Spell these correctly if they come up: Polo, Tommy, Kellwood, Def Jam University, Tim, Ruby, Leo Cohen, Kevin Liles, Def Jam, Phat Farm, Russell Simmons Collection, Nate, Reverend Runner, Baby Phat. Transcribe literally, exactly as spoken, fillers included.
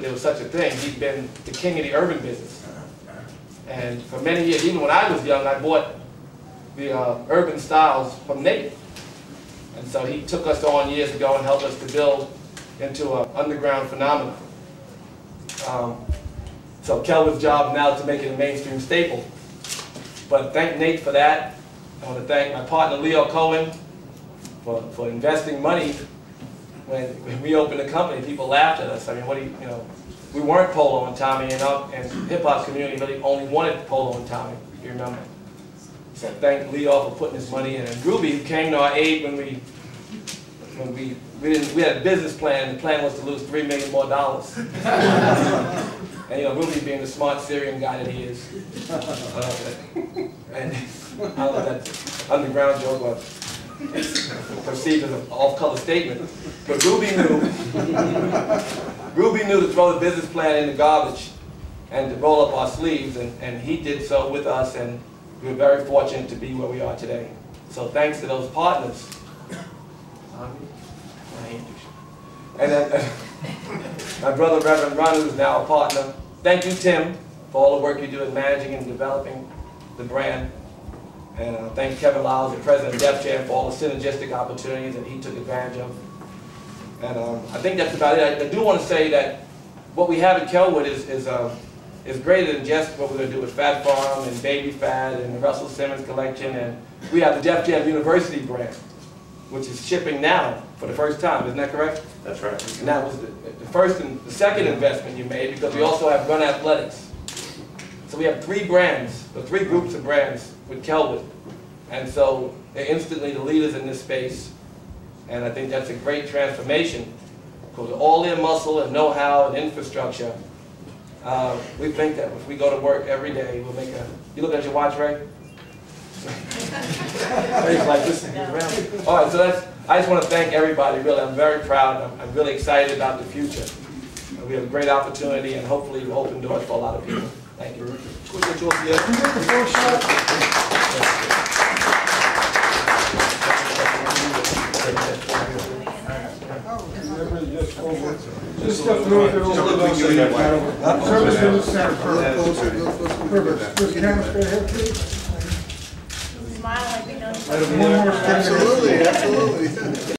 There was such a thing. He'd been the king of the urban business. And for many years, even when I was young, I bought the uh, urban styles from Nate. And so he took us on years ago and helped us to build into an underground phenomenon. Um, so Kellwood's job now is to make it a mainstream staple. But thank Nate for that. I want to thank my partner Leo Cohen for, for investing money. When, when we opened the company, people laughed at us. I mean, what do you, you know, we weren't Polo and Tommy, and, uh, and hip-hop community really only wanted Polo and Tommy, if you remember. So thank Leo for putting his money in. And Ruby, who came to our aid when we, when we, we, didn't, we had a business plan, and the plan was to lose three million more dollars. And you know, Ruby being the smart Syrian guy that he is. Uh, and I love that underground joke was perceived as an off-color statement, but Ruby knew. Ruby knew to throw the business plan in the garbage and to roll up our sleeves, and, and he did so with us, and we were very fortunate to be where we are today. So thanks to those partners. And then, uh, my brother Reverend Runner is now a partner. Thank you, Tim, for all the work you do in managing and developing the brand. And I thank Kevin Liles, the president of Def Jam, for all the synergistic opportunities that he took advantage of. And um, I think that's about it. I, I do want to say that what we have at Kellwood is is, uh, is greater than just what we're going to do with Phat Farm and Baby Phat and the Russell Simmons Collection. And we have the Def Jam University brand, which is shipping now for the first time. Isn't that correct? That's right. And that was the, the first and the second investment you made, because we also have Run Athletics. So we have three brands, or three groups of brands with Kellwood. And so they're instantly the leaders in this space. And I think that's a great transformation, because with all their muscle and know-how and infrastructure, uh, we think that if we go to work every day, we'll make a... You look at your watch, Ray? Ray's like, listen, he's around. All right, so that's... I just want to thank everybody, really. I'm very proud. I'm, I'm really excited about the future. We have a great opportunity, and hopefully we'll open doors for a lot of people. Thank you. Just a little bit over. Service. Smile like we know. Absolutely, absolutely.